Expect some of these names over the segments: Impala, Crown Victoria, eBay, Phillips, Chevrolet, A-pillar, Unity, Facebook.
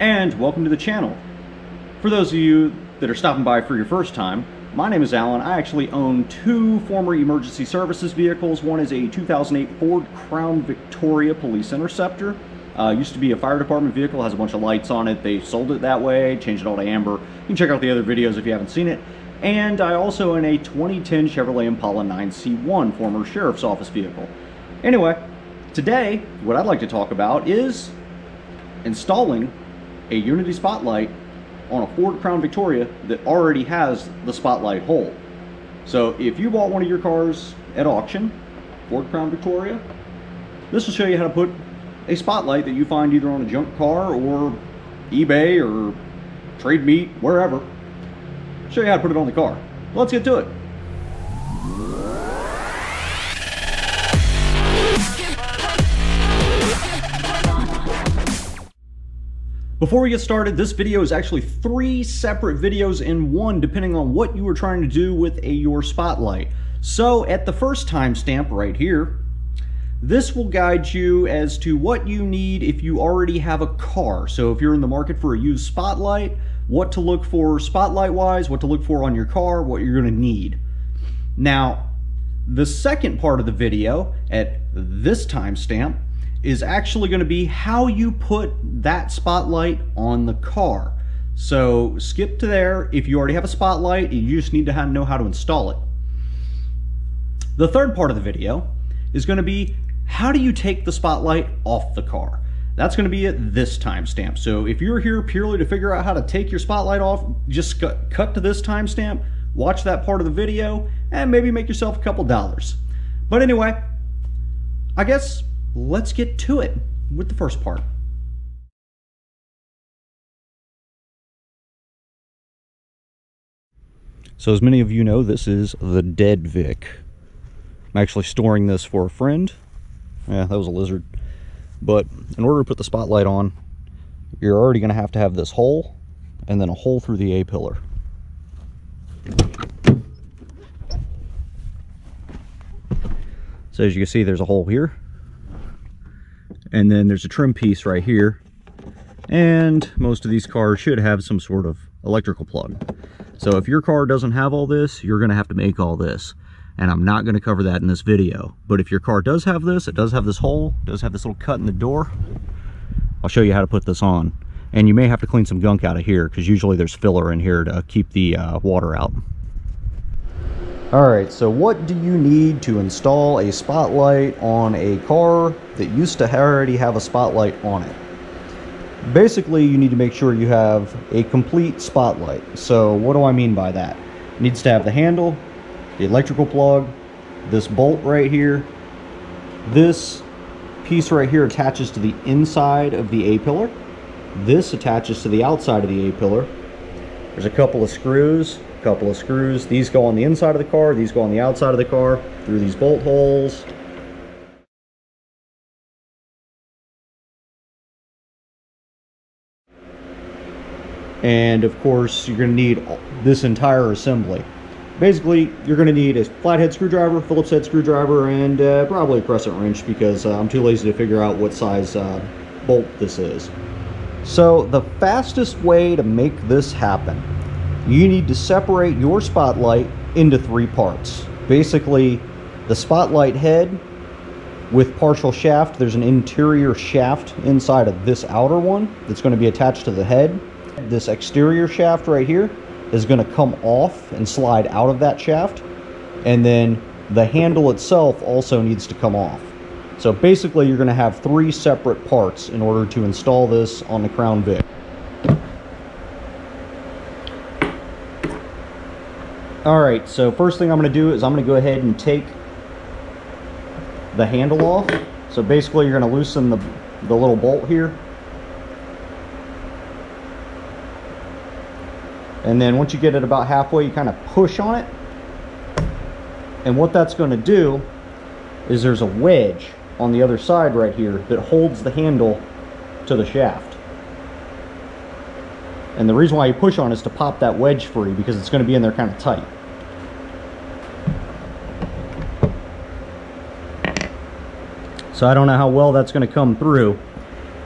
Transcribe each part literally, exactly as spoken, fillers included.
and welcome to the channel. For those of you that are stopping by for your first time, my name is Alan. I actually own two former emergency services vehicles. One is a two thousand eight Ford Crown Victoria police interceptor. Uh, used to be a fire department vehicle, has a bunch of lights on it. They sold it that way, changed it all to amber. You can check out the other videos if you haven't seen it. And I also own a twenty ten Chevrolet Impala nine C one, former sheriff's office vehicle. Anyway, today, what I'd like to talk about is installing a Unity Spotlight on a Ford Crown Victoria that already has the spotlight hole. So if you bought one of your cars at auction, Ford Crown Victoria, this will show you how to put a spotlight that you find either on a junk car or eBay or Trade Meat, wherever. I'll show you how to put it on the car. Let's get to it. Before we get started, this video is actually three separate videos in one, depending on what you were trying to do with a, your spotlight. So at the first timestamp right here, this will guide you as to what you need if you already have a car. So if you're in the market for a used spotlight, what to look for spotlight-wise, what to look for on your car, what you're going to need. Now, the second part of the video at this timestamp is actually going to be how you put that spotlight on the car. So skip to there. If you already have a spotlight, you just need to know how to install it. The third part of the video is going to be how do you take the spotlight off the car. That's going to be at this timestamp. So if you're here purely to figure out how to take your spotlight off, just cut to this timestamp, watch that part of the video, and maybe make yourself a couple dollars. But anyway, I guess let's get to it with the first part. So as many of you know, this is the Dead Vic. I'm actually storing this for a friend. Yeah, that was a lizard. But in order to put the spotlight on, you're already going to have to have this hole and then a hole through the A-pillar. So as you can see, there's a hole here. And then there's a trim piece right here, and most of these cars should have some sort of electrical plug. So if your car doesn't have all this, you're going to have to make all this, and I'm not going to cover that in this video. But if your car does have this, it does have this hole, it does have this little cut in the door, I'll show you how to put this on. And you may have to clean some gunk out of here, because usually there's filler in here to keep the uh, water out. Alright, so what do you need to install a spotlight on a car that used to already have a spotlight on it? Basically, you need to make sure you have a complete spotlight. So what do I mean by that? It needs to have the handle, the electrical plug, this bolt right here, this piece right here attaches to the inside of the A-pillar, this attaches to the outside of the A-pillar, there's a couple of screws, couple of screws. These go on the inside of the car, these go on the outside of the car, through these bolt holes. And of course, you're going to need this entire assembly. Basically, you're going to need a flathead screwdriver, Phillips head screwdriver, and uh, probably a crescent wrench, because uh, I'm too lazy to figure out what size uh, bolt this is. So the fastest way to make this happen, you need to separate your spotlight into three parts. Basically, the spotlight head with partial shaft. There's an interior shaft inside of this outer one that's going to be attached to the head. This exterior shaft right here is going to come off and slide out of that shaft. And then the handle itself also needs to come off. So basically, you're going to have three separate parts in order to install this on the Crown Vic. Alright, so first thing I'm going to do is I'm going to go ahead and take the handle off. So basically you're going to loosen the, the little bolt here. And then once you get it about halfway, you kind of push on it. And what that's going to do is there's a wedge on the other side right here that holds the handle to the shaft. And the reason why you push on is to pop that wedge free, because it's going to be in there kind of tight. So I don't know how well that's going to come through,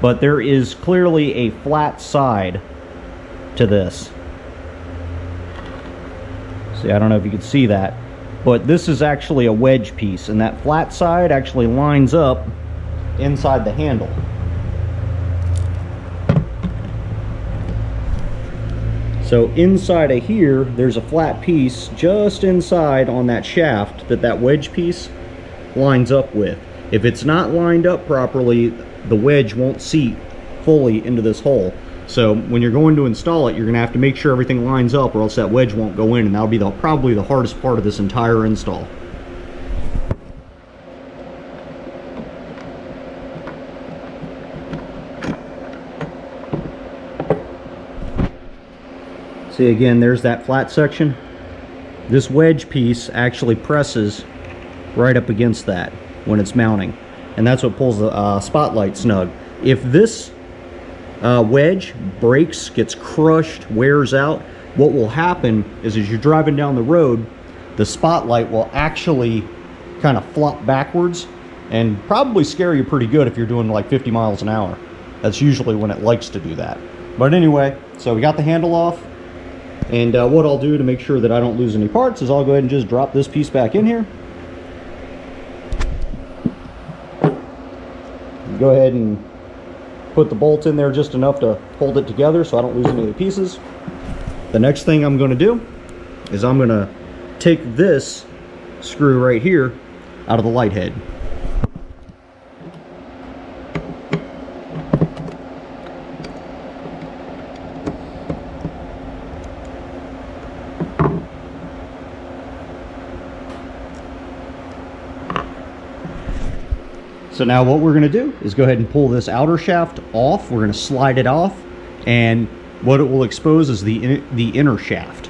but there is clearly a flat side to this. See, I don't know if you can see that, but this is actually a wedge piece, and that flat side actually lines up inside the handle. So inside of here, there's a flat piece just inside on that shaft that that wedge piece lines up with. If it's not lined up properly, the wedge won't seat fully into this hole. So when you're going to install it, you're gonna have to make sure everything lines up, or else that wedge won't go in, and that'll be the, probably the hardest part of this entire install. See, again, there's that flat section. This wedge piece actually presses right up against that when it's mounting, and that's what pulls the uh, spotlight snug. If this uh, wedge breaks, gets crushed, wears out, what will happen is as you're driving down the road, the spotlight will actually kind of flop backwards and probably scare you pretty good if you're doing like fifty miles an hour. That's usually when it likes to do that. But anyway, so we got the handle off. And uh, what I'll do to make sure that I don't lose any parts is I'll go ahead and just drop this piece back in here. Go ahead and put the bolt in there just enough to hold it together so I don't lose any of the pieces. The next thing I'm going to do is I'm going to take this screw right here out of the light head. So now what we're going to do is go ahead and pull this outer shaft off. We're going to slide it off, and what it will expose is the, in the inner shaft.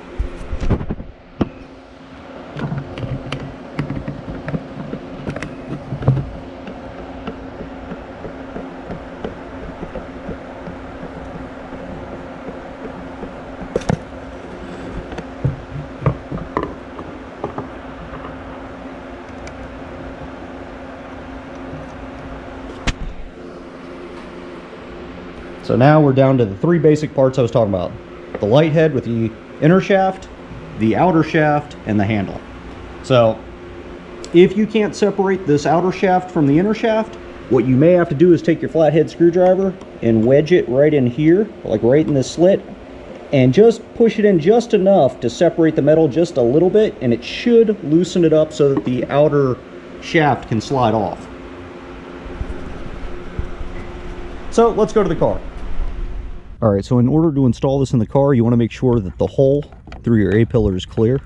So now we're down to the three basic parts I was talking about. The light head with the inner shaft, the outer shaft, and the handle. So if you can't separate this outer shaft from the inner shaft, what you may have to do is take your flathead screwdriver and wedge it right in here, like right in this slit, and just push it in just enough to separate the metal just a little bit, and it should loosen it up so that the outer shaft can slide off. So let's go to the car. All right, so in order to install this in the car, you want to make sure that the hole through your A-pillar is clear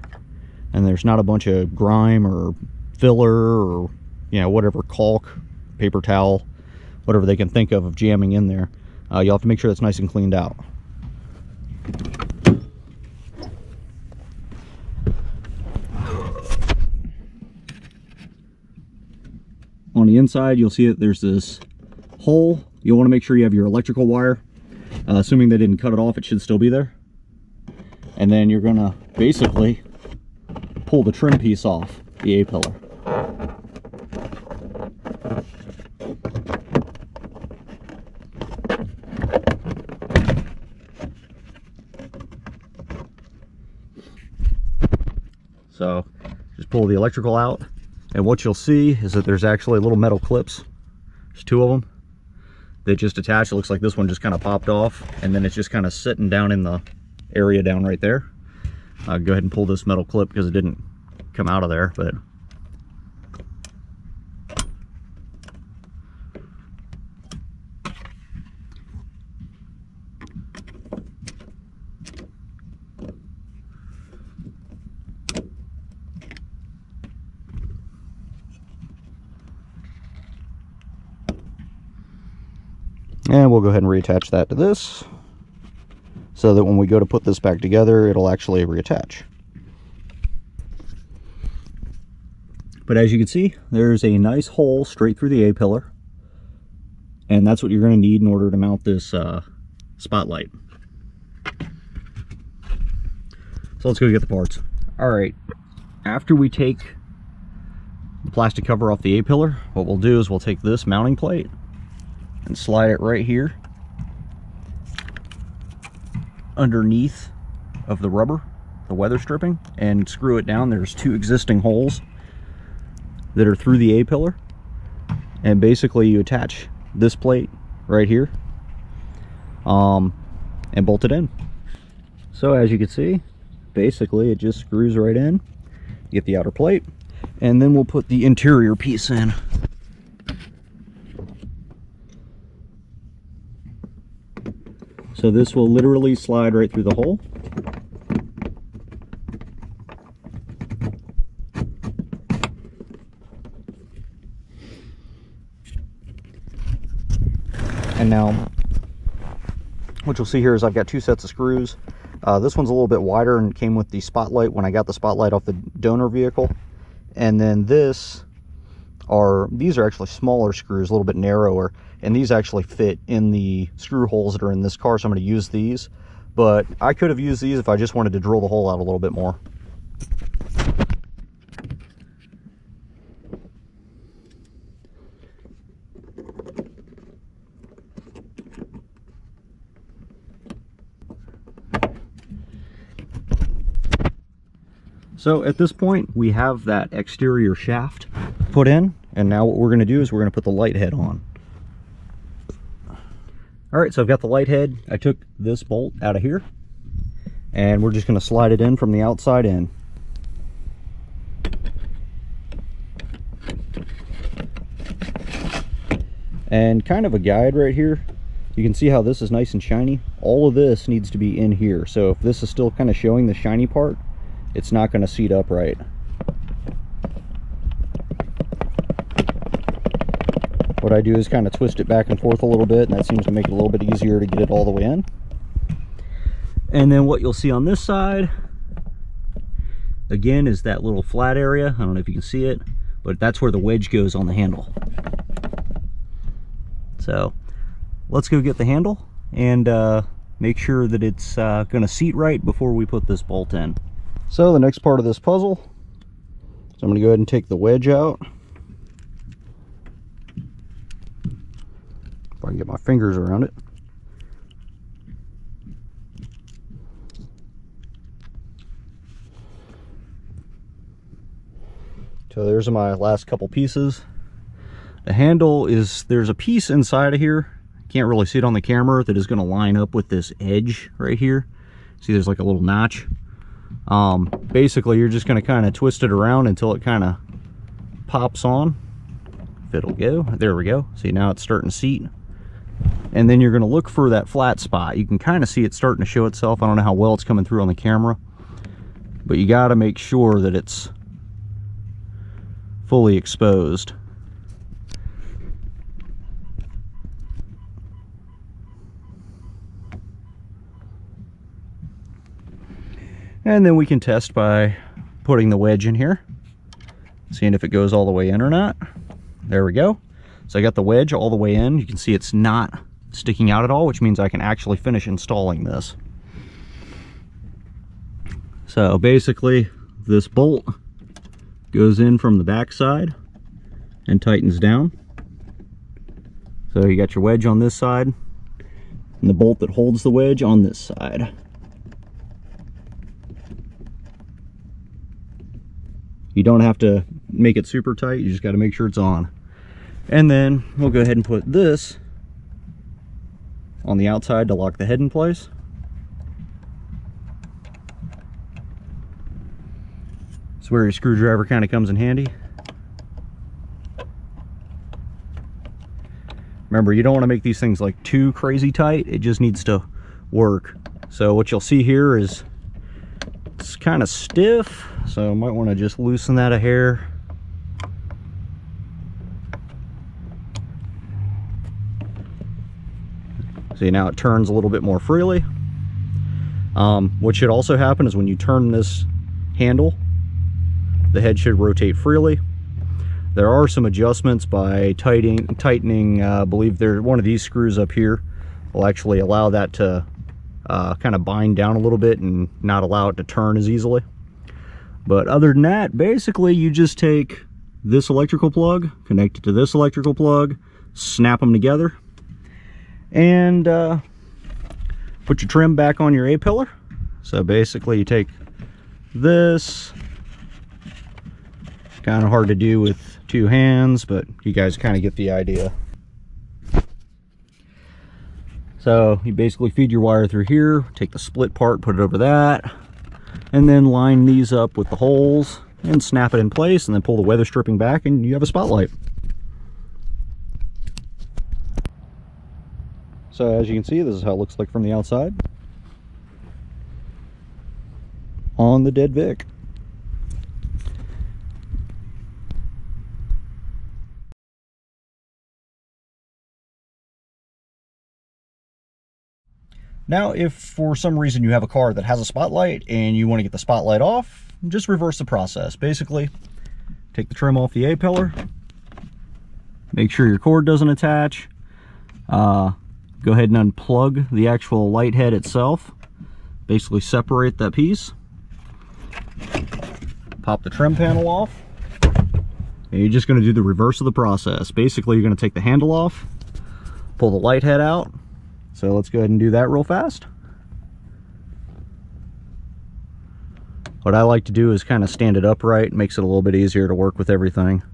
and there's not a bunch of grime or filler or, you know, whatever, caulk, paper towel, whatever they can think of of jamming in there. Uh, you'll have to make sure that's nice and cleaned out. On the inside, you'll see that there's this hole. You'll want to make sure you have your electrical wire. Uh, assuming they didn't cut it off, it should still be there. And then you're going to basically pull the trim piece off the A-pillar. So just pull the electrical out, and what you'll see is that there's actually little metal clips. There's two of them. They just attach. It looks like this one just kind of popped off, and then it's just kind of sitting down in the area down right there. Uh, go ahead and pull this metal clip because it didn't come out of there, but and we'll go ahead and reattach that to this so that when we go to put this back together, it'll actually reattach. But as you can see, there's a nice hole straight through the A-pillar, and that's what you're going to need in order to mount this uh, spotlight. So let's go get the parts. All right, after we take the plastic cover off the A-pillar, what we'll do is we'll take this mounting plate and slide it right here underneath of the rubber, the weather stripping, and screw it down. There's two existing holes that are through the A-pillar, and basically you attach this plate right here um, and bolt it in. So as you can see, basically it just screws right in. You get the outer plate, and then we'll put the interior piece in. So this will literally slide right through the hole. And now, what you'll see here is I've got two sets of screws. Uh, this one's a little bit wider and came with the spotlight when I got the spotlight off the donor vehicle. And then this are, these are actually smaller screws, a little bit narrower. And these actually fit in the screw holes that are in this car, so I'm going to use these. But I could have used these if I just wanted to drill the hole out a little bit more. So at this point, we have that exterior shaft put in, and now what we're going to do is we're going to put the light head on. All right, so I've got the light head. I took this bolt out of here, and we're just going to slide it in from the outside in. And kind of a guide right here. You can see how this is nice and shiny. All of this needs to be in here. So if this is still kind of showing the shiny part, it's not going to seat up right. What I do is kind of twist it back and forth a little bit, and that seems to make it a little bit easier to get it all the way in. And then what you'll see on this side, again, is that little flat area. I don't know if you can see it, but that's where the wedge goes on the handle. So let's go get the handle and uh, make sure that it's uh, going to seat right before we put this bolt in. So the next part of this puzzle, so I'm going to go ahead and take the wedge out. If I can get my fingers around it. So there's my last couple pieces. The handle is, there's a piece inside of here. Can't really see it on the camera that is going to line up with this edge right here. See, there's like a little notch. Um, basically you're just going to kind of twist it around until it kind of pops on, if it'll go. There we go. See, now it's starting to seat. And then you're going to look for that flat spot. You can kind of see it starting to show itself. I don't know how well it's coming through on the camera, but you got to make sure that it's fully exposed. And then we can test by putting the wedge in here, seeing if it goes all the way in or not. There we go. So I got the wedge all the way in. You can see it's not sticking out at all, which means I can actually finish installing this. So basically, this bolt goes in from the back side and tightens down. So you got your wedge on this side and the bolt that holds the wedge on this side. You don't have to make it super tight, you just got to make sure it's on. And then we'll go ahead and put this on the outside to lock the head in place. It's where your screwdriver kind of comes in handy. Remember, you don't want to make these things like too crazy tight, it just needs to work. So what you'll see here is it's kind of stiff, so I might want to just loosen that a hair. See, now it turns a little bit more freely. Um, what should also happen is when you turn this handle, the head should rotate freely. There are some adjustments by tightening, tightening uh, I believe there's one of these screws up here will actually allow that to Uh, kind of bind down a little bit and not allow it to turn as easily. But other than that, basically you just take this electrical plug, connect it to this electrical plug, snap them together, and uh, put your trim back on your A-pillar. So basically you take this, kind of hard to do with two hands, but you guys kind of get the idea. So you basically feed your wire through here, take the split part, put it over that, and then line these up with the holes and snap it in place, and then pull the weather stripping back and you have a spotlight. So as you can see, this is how it looks like from the outside on the Dead Vic. Now, if for some reason you have a car that has a spotlight and you want to get the spotlight off, just reverse the process. Basically, take the trim off the A-pillar, make sure your cord doesn't attach, uh, go ahead and unplug the actual light head itself, basically separate that piece, pop the trim panel off, and you're just going to do the reverse of the process. Basically, you're going to take the handle off, pull the light head out. So let's go ahead and do that real fast. What I like to do is kind of stand it upright. It makes it a little bit easier to work with everything.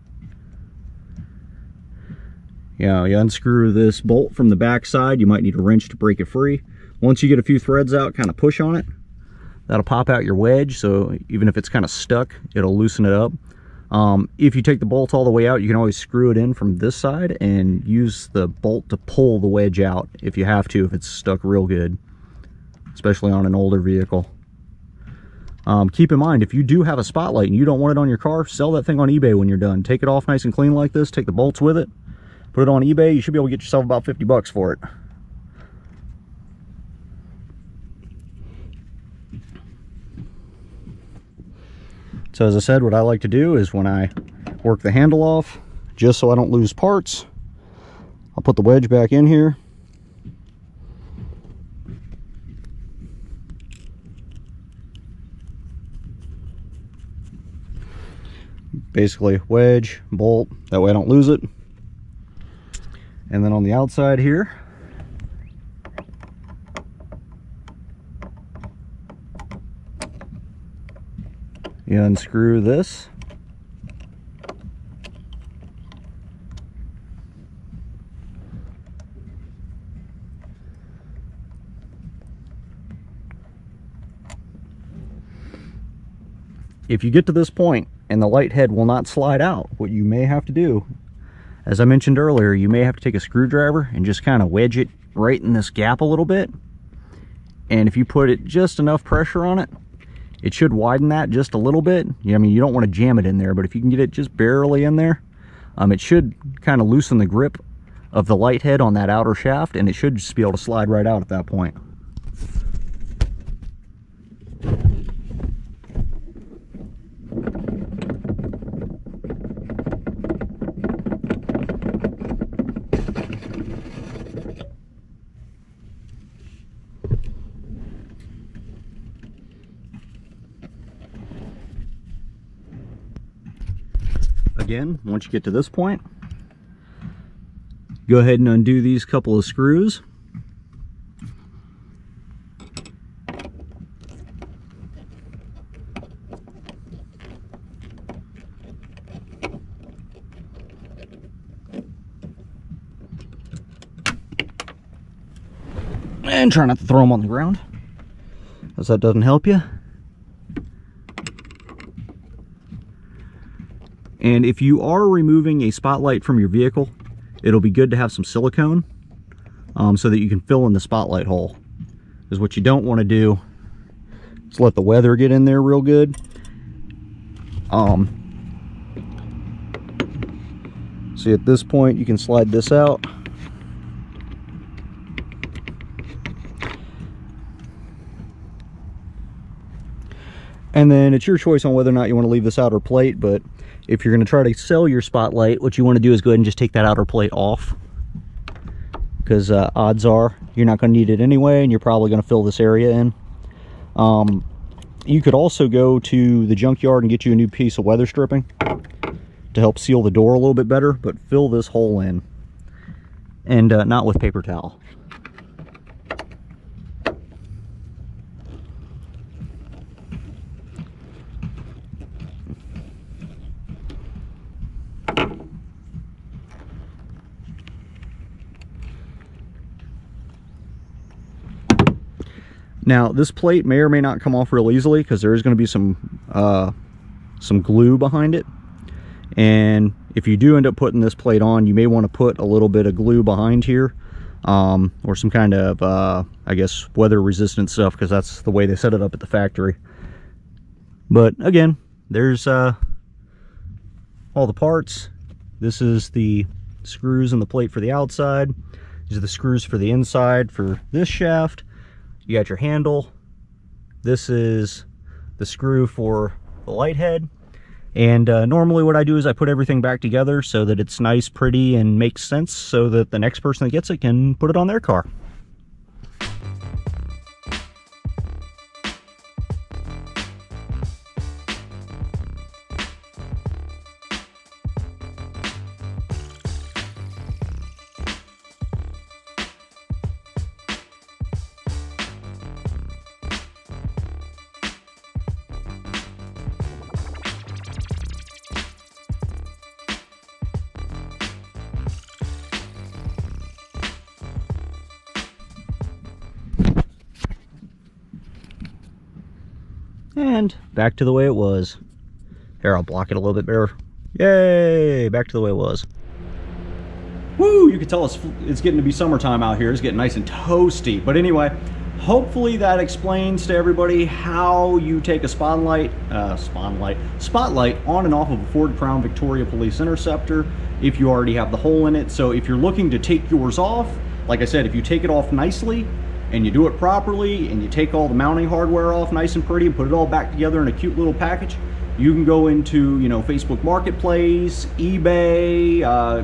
You know, you unscrew this bolt from the back side. You might need a wrench to break it free. Once you get a few threads out, kind of push on it. That'll pop out your wedge, so even if it's kind of stuck, it'll loosen it up. Um, if you take the bolt all the way out, you can always screw it in from this side and use the bolt to pull the wedge out if you have to, if it's stuck real good, especially on an older vehicle. Um, keep in mind, if you do have a spotlight and you don't want it on your car, sell that thing on eBay when you're done. Take it off nice and clean like this, take the bolts with it, put it on eBay, you should be able to get yourself about fifty bucks for it. So as I said, what I like to do is when I work the handle off, just so I don't lose parts, I'll put the wedge back in here. Basically wedge, bolt, that way I don't lose it. And then on the outside here, you unscrew this, if you get to this point and the light head will not slide out, what you may have to do, as I mentioned earlier, you may have to take a screwdriver and just kind of wedge it right in this gap a little bit, and if you put it just enough pressure on it, it should widen that just a little bit. I mean, you don't want to jam it in there, but if you can get it just barely in there, um, it should kind of loosen the grip of the light head on that outer shaft, and it should just be able to slide right out at that point. Again, once you get to this point, go ahead and undo these couple of screws. And try not to throw them on the ground, as that doesn't help you. And if you are removing a spotlight from your vehicle, it'll be good to have some silicone um, so that you can fill in the spotlight hole. Because what you don't want to do is let the weather get in there real good. Um, see, at this point, you can slide this out. And then it's your choice on whether or not you want to leave this outer plate, but if you're going to try to sell your spotlight, what you want to do is go ahead and just take that outer plate off, because uh, odds are you're not going to need it anyway, and you're probably going to fill this area in. Um, you could also go to the junkyard and get you a new piece of weather stripping to help seal the door a little bit better, but fill this hole in, and uh, not with paper towel. Now this plate may or may not come off real easily because there is going to be some uh, some glue behind it. And if you do end up putting this plate on, you may want to put a little bit of glue behind here, um, or some kind of, uh, I guess, weather resistant stuff, because that's the way they set it up at the factory. But again, there's uh, all the parts. This is the screws and the plate for the outside. These are the screws for the inside for this shaft. You got your handle. This is the screw for the light head. And uh, normally what I do is I put everything back together so that it's nice, pretty, and makes sense so that the next person that gets it can put it on their car. And back to the way it was. Here, I'll block it a little bit better. Yay! Back to the way it was. Woo! You can tell it's, it's getting to be summertime out here. It's getting nice and toasty. But anyway, hopefully that explains to everybody how you take a spotlight, uh, spotlight, spotlight on and off of a Ford Crown Victoria Police Interceptor if you already have the hole in it. So if you're looking to take yours off, like I said, if you take it off nicely, and you do it properly, and you take all the mounting hardware off nice and pretty and put it all back together in a cute little package, you can go into, you know, Facebook Marketplace, eBay, uh,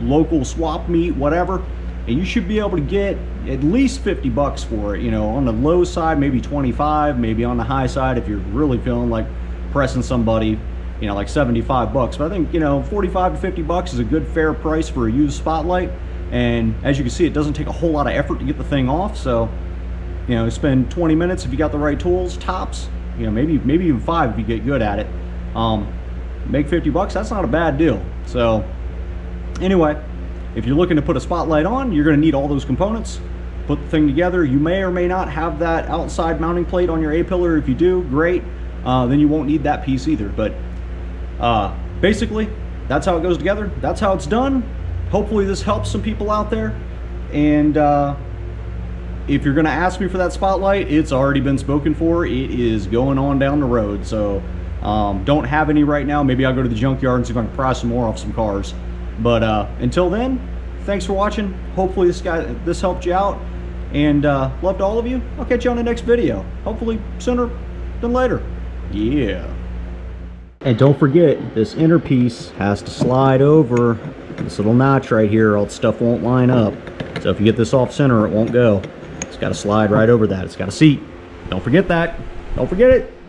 local swap meet, whatever, and you should be able to get at least fifty bucks for it, you know, on the low side, maybe twenty-five, maybe on the high side if you're really feeling like pressing somebody, you know, like seventy-five bucks. But I think, you know, forty-five to fifty bucks is a good fair price for a used spotlight. And as you can see, it doesn't take a whole lot of effort to get the thing off. So, you know, spend twenty minutes if you got the right tools, tops, you know, maybe maybe even five if you get good at it. Um, make fifty bucks, that's not a bad deal. So anyway, if you're looking to put a spotlight on, you're gonna need all those components. Put the thing together. You may or may not have that outside mounting plate on your A-pillar. If you do, great. Uh, then you won't need that piece either. But uh, basically, that's how it goes together. That's how it's done. Hopefully this helps some people out there. And uh, if you're gonna ask me for that spotlight, it's already been spoken for. It is going on down the road. So um, don't have any right now. Maybe I'll go to the junkyard and see if I can pry some more off some cars. But uh, until then, thanks for watching. Hopefully this guy, this helped you out. And uh, love to all of you. I'll catch you on the next video. Hopefully sooner than later. Yeah. And don't forget, this inner piece has to slide over this little notch right here, all the stuff won't line up. So if you get this off center, it won't go. It's got to slide right over that. It's got a seat. Don't forget that. Don't forget it.